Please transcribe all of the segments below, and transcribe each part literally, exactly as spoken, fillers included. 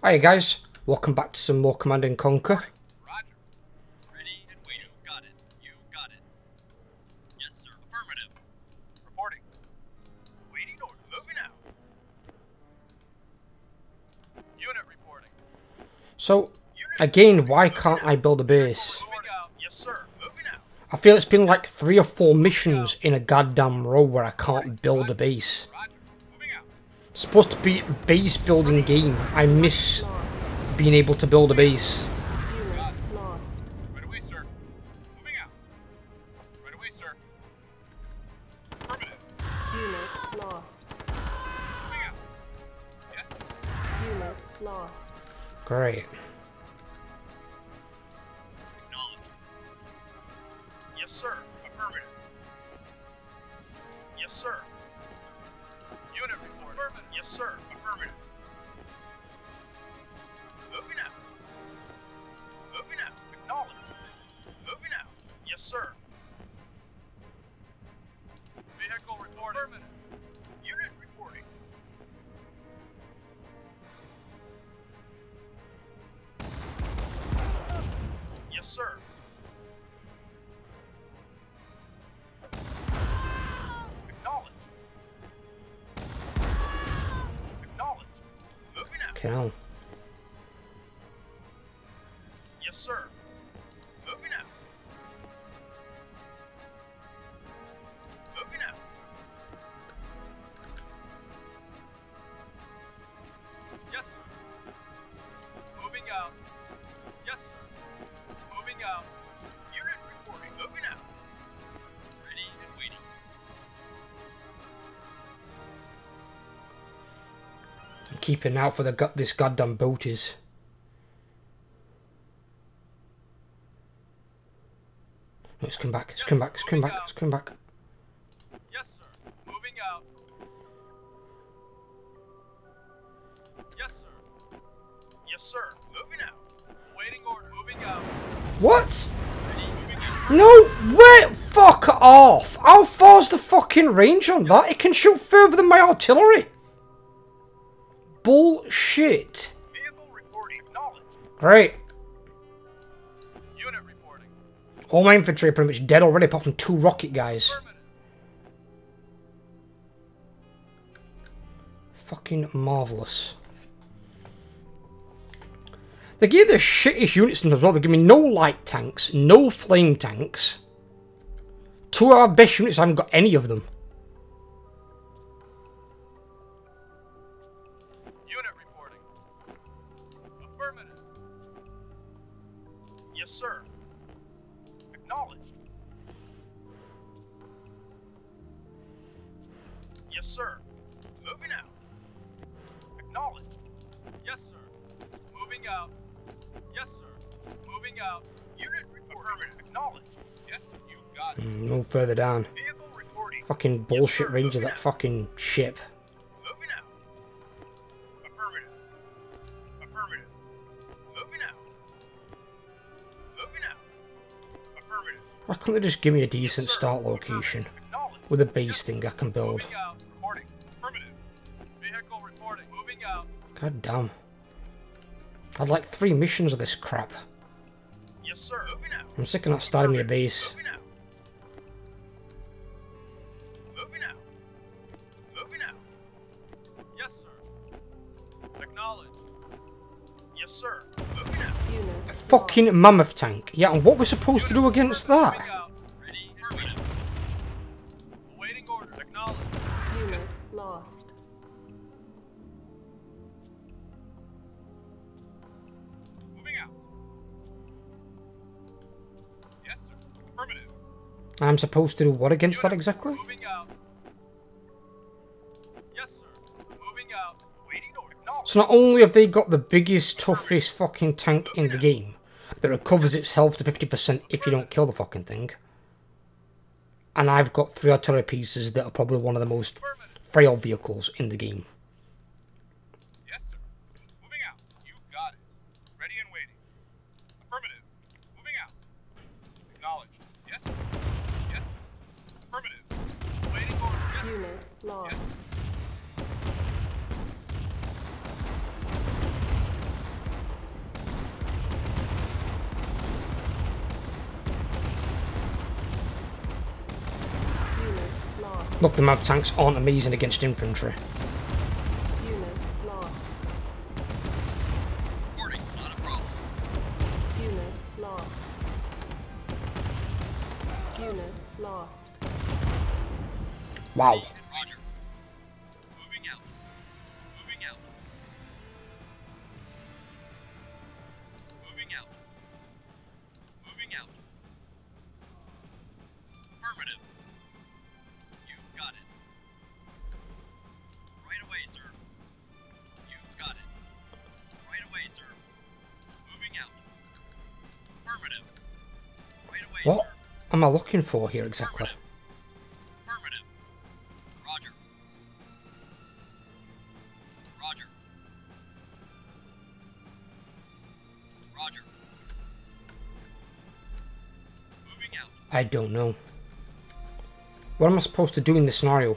Hi guys, welcome back to some more Command and Conquer. Roger. Ready and waiting. Got it. You got it. Yes, sir. Affirmative. Reporting. Waiting order. Moving out. Unit reporting. So, again, why can't I build a base? Yes, sir. Moving out. I feel it's been like three or four missions in a goddamn row where I can't build a base. Supposed to be a base building game. I miss being able to build a base. Lost. Right away, sir. Moving out. Right away, sir. Affirmative. Unit lost. Moving out. Yes, sir. Unit lost. Great. Acknowledged. Yes, sir. Affirmative. Yes, sir. Unit report. Affirmative. Yes, sir. Affirmative. Moving out. Moving out. Acknowledged. Moving out. Yes, sir. Vehicle reporting. Affirmative. Unit reporting. Yes, sir. Hell. Yes, sir. Moving out. Moving out. Yes, sir. Moving out. Yes, sir. Moving out. Unit reporting. Moving out. Ready and waiting. Keeping out for the gut this goddamn boat is. No, it's come back, it's yes, come back, it's come back, out. It's come back. Yes, sir. Moving out. Yes, sir. Yes, sir. Moving out. Waiting order, moving out. What? No way! Fuck off! How far's the fucking range on that? It can shoot further than my artillery! Bullshit. Vehicle reporting acknowledged. Great. Unit reporting. All my infantry are pretty much dead already, apart from two rocket guys. Fucking marvellous. They gave the shittish units in as well. They give me no light tanks, no flame tanks. Two of our best units, I haven't got any of them. Sir. Acknowledged. Yes, sir. Moving out. Acknowledged. Yes, sir. Moving out. Yes, sir. Moving out. Unit reporting. Acknowledged. Yes, sir. You got it. Mm, no further down. Vehicle reporting. Fucking bullshit yes, range of that fucking ship. Moving out. Affirmative. Affirmative. Moving out. Why can't they just give me a decent start location with a base thing I can build? God damn. I'd like three missions of this crap. I'm sick of not starting me a base. Fucking mammoth tank. Yeah, and what we're supposed to do against that? Awaiting order. Acknowledged. Unit lost. Moving out. Yes, sir. Affirmative. I'm supposed to do what against that exactly? Moving out. Yes, sir. Moving out. Awaiting order. Acknowledged. So not only have they got the biggest, toughest fucking tank in the game, that recovers its health to fifty percent if you don't kill the fucking thing. And I've got three artillery pieces that are probably one of the most frail vehicles in the game. Yes, sir. Moving out. You got it. Ready and waiting. Affirmative. Moving out. Acknowledged. Yes, sir. Yes, sir. Affirmative. Waiting order. Yes, sir. Unit lost. Yes, sir. Look, the M A V tanks aren't amazing against infantry. Unit lost. Reporting, not a problem. Unit lost. Unit lost. Wow. Roger. Moving out. Moving out. Moving out. Moving out. Affirmative. You got it. Right away, sir. You got it. Right away, sir. Moving out. Affirmative. Right away, what sir. Am I looking for here exactly? I don't know. What am I supposed to do in this scenario?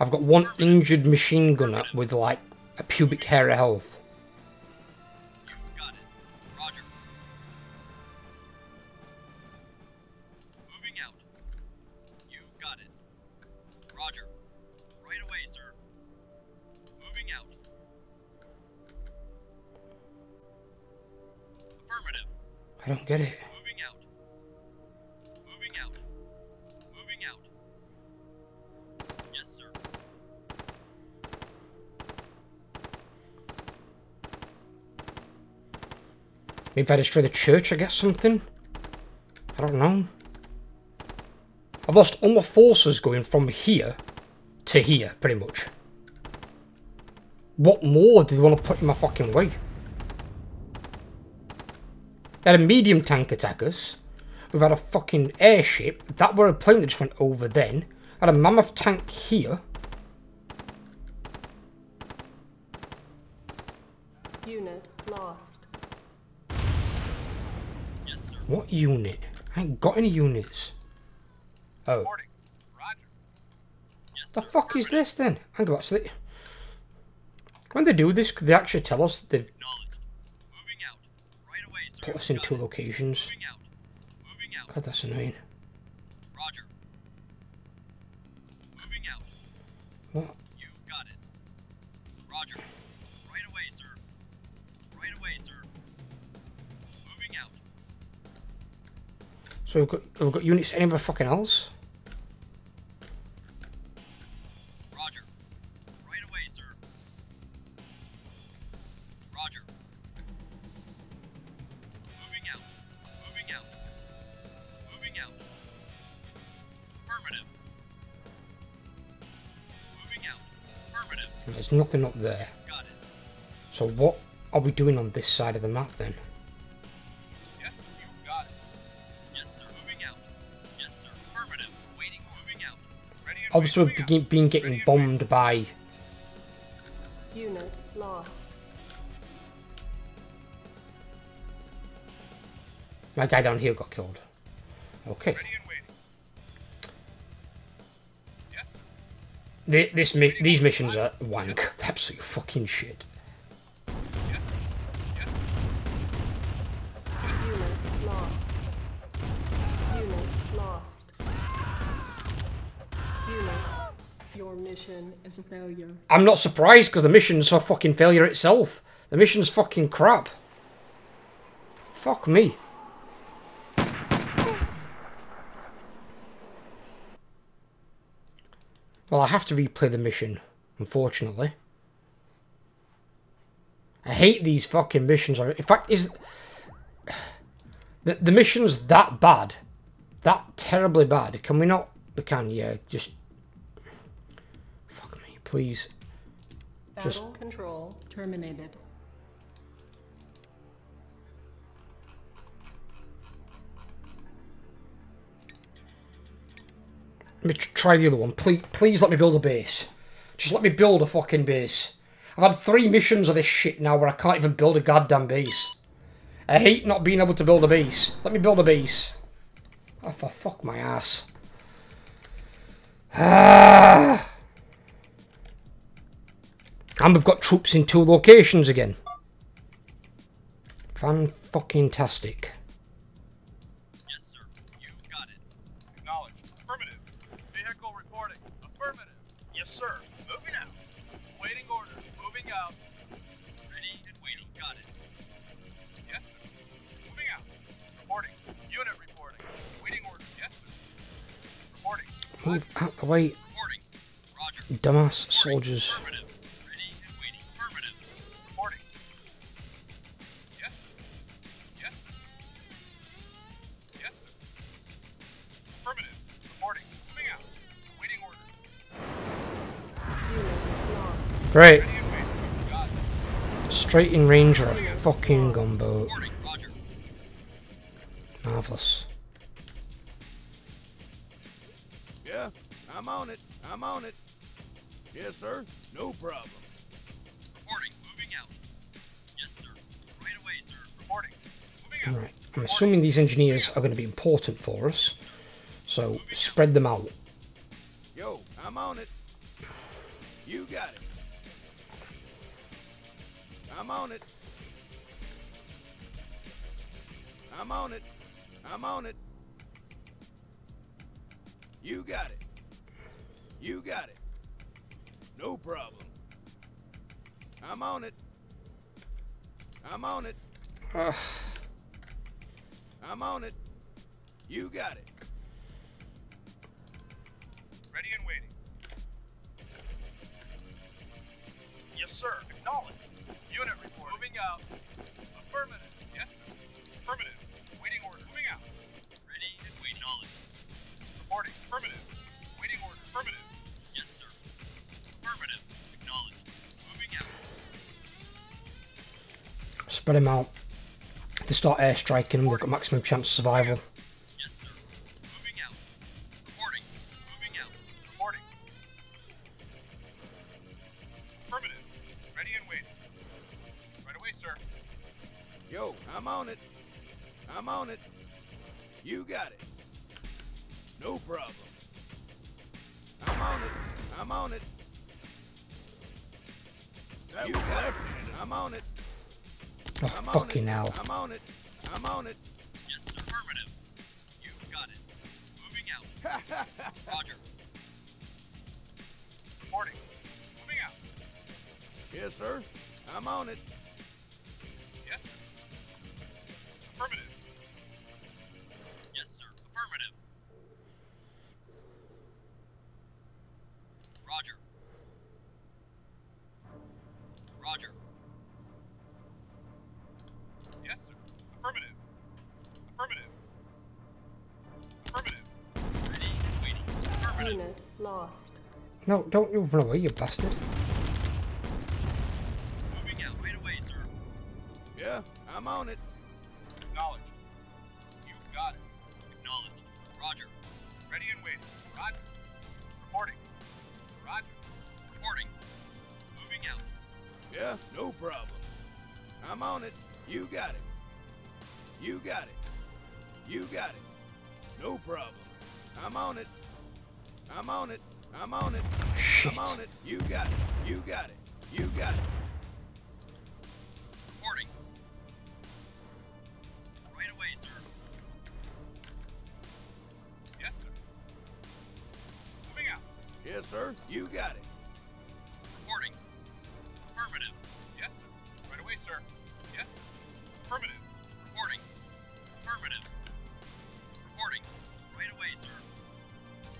I've got one injured machine gunner with like a pubic hair of health. You got it. Roger. Moving out. You got it. Roger. Right away, sir. Moving out. Affirmative. I don't get it. Maybe if I destroy the church, I get something? I don't know. I've lost all my forces going from here to here, pretty much. What more do they want to put in my fucking way? They had a medium tank attack us. We've had a fucking airship. That were a plane that just went over then. I had a mammoth tank here. Unit lost. What unit? I ain't got any units. Oh. Yes, the fuck is this then? Hang on, so they... When they do this, could they actually tell us that they've out. Right away, sir. Put us in two locations? Moving out. Moving out. God, that's annoying. Roger. Moving out. What? You got it. Roger. Right away, sir. Right away, sir. So we've got, we've got units anywhere fucking else? Roger. Right away, sir. Roger. Moving out. Moving out. Moving out. Affirmative. Moving out. Affirmative. There's nothing up there. Got it. So what are we doing on this side of the map then? Obviously, we've been, been getting bombed by. Unit lost. My guy down here got killed. Okay. Yes. This, this mi these missions are wank. They're absolute fucking shit. Yes. Yes. Unit lost. Unit lost. Your mission is a failure. I'm not surprised because the mission's a fucking failure itself. The mission's fucking crap. Fuck me. Well, I have to replay the mission, unfortunately. I hate these fucking missions. In fact, is the, the mission's that bad, that terribly bad? Can we not? We can, yeah. Just. Please. Battle just control terminated. Let me try the other one. Please, please let me build a base. Just let me build a fucking base. I've had three missions of this shit now where I can't even build a goddamn base. I hate not being able to build a base. Let me build a base. Oh, for fuck my ass. Ah. And we've got troops in two locations again. Fan-fucking-tastic. Yes, sir. You got it. Acknowledged. Affirmative. Vehicle reporting. Affirmative. Leave out the way, you dumbass soldiers. Great. Straight in range of a fucking gunboat. Marvellous. Yeah, I'm on it. I'm on it. Yes, sir. No problem. Reporting. Moving out. Yes, sir. Right away, sir. Reporting. Moving out. Alright. I'm assuming these engineers are going to be important for us. So, spread them out. Yo, I'm on it. You got it. I'm on it. I'm on it. I'm on it. You got it. You got it. No problem. I'm on it. I'm on it. Uh. I'm on it. You got it. Ready and waiting. Yes, sir. Acknowledge. Unit report. Moving out. Affirmative. Yes, sir. Affirmative. Waiting order. Moving out. Ready and waiting. Acknowledge. Reporting. Affirmative. Waiting order. Affirmative. Yes, sir. Affirmative. Acknowledge. Moving out. Spread them out. If they start air striking them, they've got maximum chance of survival. Yes, sir. Moving out. Reporting. Moving out. Reporting. Affirmative. Ready and waiting. Right away, sir. Yo, I'm on it. I'm on it. You got it. No problem. I'm on it. I'm on it. That you got it. I'm on it. Oh, I'm fucking on it. Hell. I'm on it. I'm on it. Yes, affirmative. You got it. Moving out. Roger. Reporting. Moving out. Yes, sir. I'm on it. Yes, sir. Affirmative. Yes, sir. Affirmative. Roger. Roger. Yes, sir. Affirmative. Affirmative. Affirmative. Ready and waiting. Affirmative. Unit lost. No, don't you run away, you bastard. Moving out right away, sir. Yeah, I'm on it. Acknowledge. You got it. Acknowledge. Roger. Ready and waiting. Roger. Reporting. Roger. Reporting. Moving out. Yeah, no problem. I'm on it. You got it. You got it. You got it. No problem. I'm on it. I'm on it. I'm on it. Shit. I'm on it. You got it. You got it. You got it. Reporting. Right away, sir. Yes, sir. Moving out. Yes, sir. You got it. Reporting. Affirmative. Yes, sir. Right away, sir. Yes, sir. Affirmative. Reporting. Affirmative. Reporting. Right away, sir.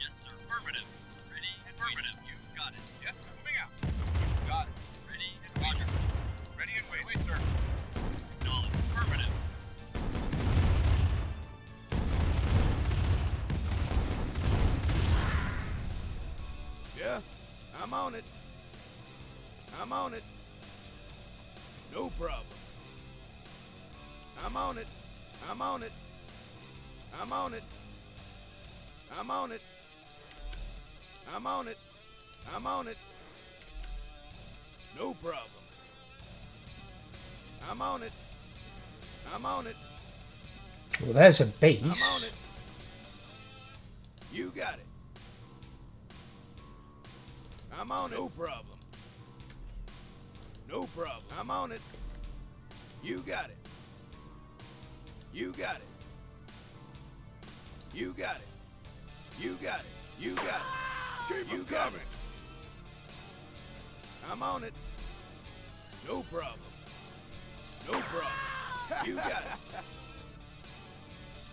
Yes, sir. Affirmative. Ready and affirmative. You got it. Yes, sir. Moving out. You got it. Ready and Roger. Ready and wait. Wait, sir. Acknowledge. Affirmative. Yeah, I'm on it. I'm on it. No problem. I'm on it. I'm on it. I'm on it. I'm on it. I'm on it. I'm on it. No problem. I'm on it. I'm on it. Well, there's a base. I'm on it. You got it. I'm on it. No problem. No problem. I'm on it. You got it. You got it. You got it. You got it. You got it. Keep you got coming. It. I'm on it. No problem. No problem. You got it.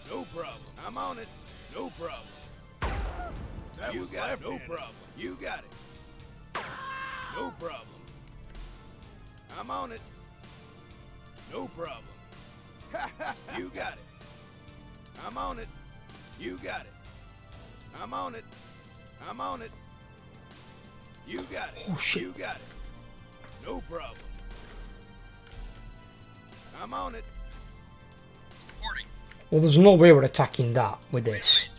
No problem. I'm on it. No problem. That you got it. No problem. You got it. No problem. I'm on it. No problem. You got it. I'm on it. You got it. I'm on it. I'm on it. You got it. Oh, shit. You got it. No problem. I'm on it. Well, there's no way we're attacking that with this.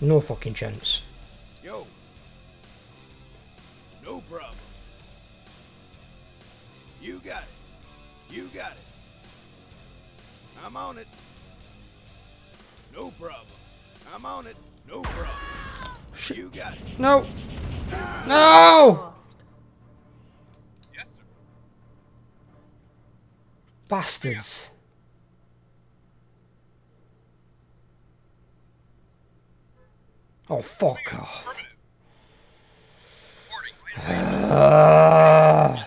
No fucking chance. Yo. No problem. You got it. You got it. I'm on it. No problem. I'm on it. No problem. Shit. You got it. No. No. Yes, sir. Bastards. Yeah. Oh, fuck off. Uh, so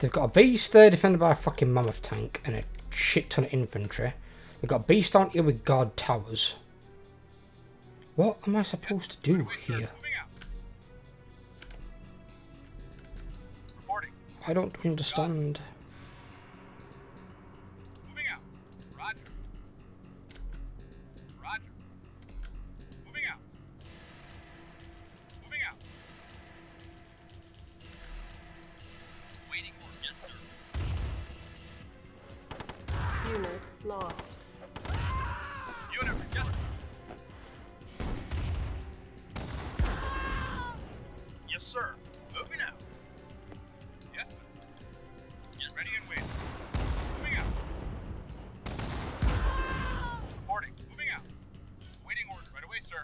they've got a beast there defended by a fucking mammoth tank and a shit ton of infantry. They've got a beast down here with guard towers. What am I supposed to do here? I don't understand. Moving out. Roger. Roger. Moving out. Moving out. Waiting for yes, sir. Unit lost. Unit yes. Yes, sir. Moving out. Yes, sir. Yes. Ready and waiting. Moving out. Reporting. Moving out. Waiting order. Right away, sir.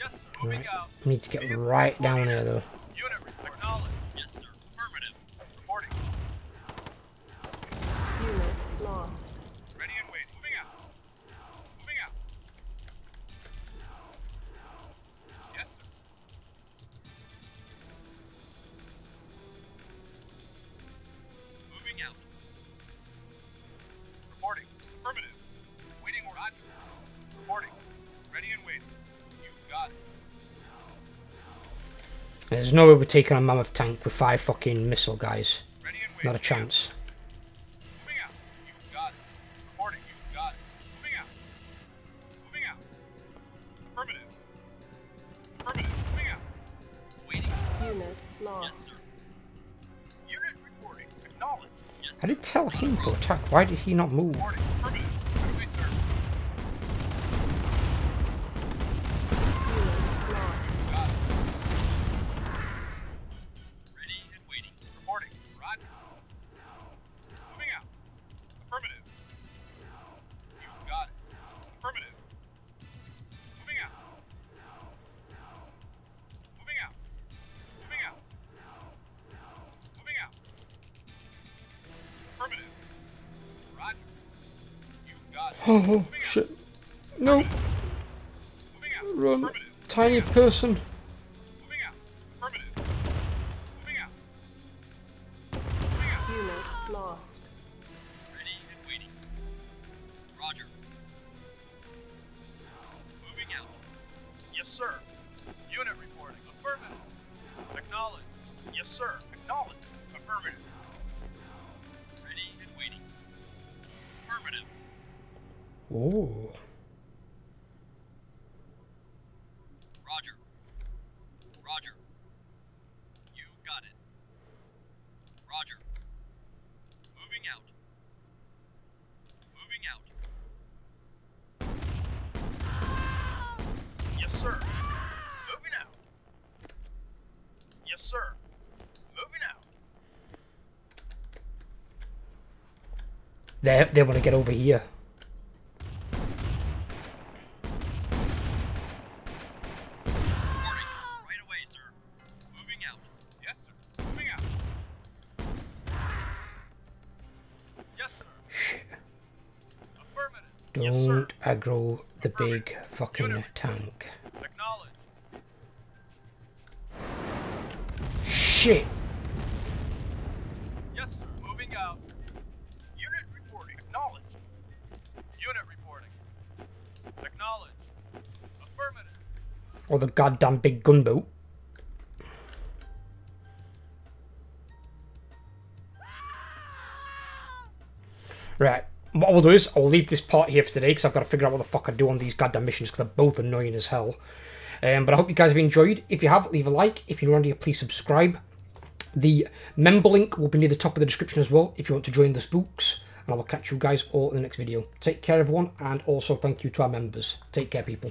Yes, sir. Moving right. out. We need to get Unit right down there, though. Unit acknowledged. Yes, sir. Affirmative. Reporting. Unit lost. Ready and waiting. Moving out. Moving out. Yes, sir. There's no way we're taking a mammoth tank with five fucking missile guys. Not a chance. Moving out. You've got it. Reporting. You've got it. Moving out. Moving out. Affirmative. Affirmative. Moving out. Waiting. Unit lost. Yes, sir. Unit reporting. Acknowledged. Yes, sir. I did tell him to attack. Why did he not move? Reporting. Affirmative. Oh, oh shit. No. Run. Tiny person. They, they want to get over here. Right away, sir. Moving out. Yes, sir. Moving out. Yes, sir. Shit. Affirmative. Don't yes, aggro the big Perfect. fucking Unit. tank. Shit! Yes, sir. Moving out. Unit reporting. Acknowledged. Unit reporting. Acknowledged. Affirmative. Or the goddamn big gunboat. Right. What I'll do is, I'll leave this part here for today, because I've got to figure out what the fuck I do on these goddamn missions, because they're both annoying as hell. Um, but I hope you guys have enjoyed. If you have, leave a like. If you're around here, please subscribe. The member link will be near the top of the description as well, if you want to join the spooks. And I will catch you guys all in the next video. Take care, everyone, and also thank you to our members. Take care, people.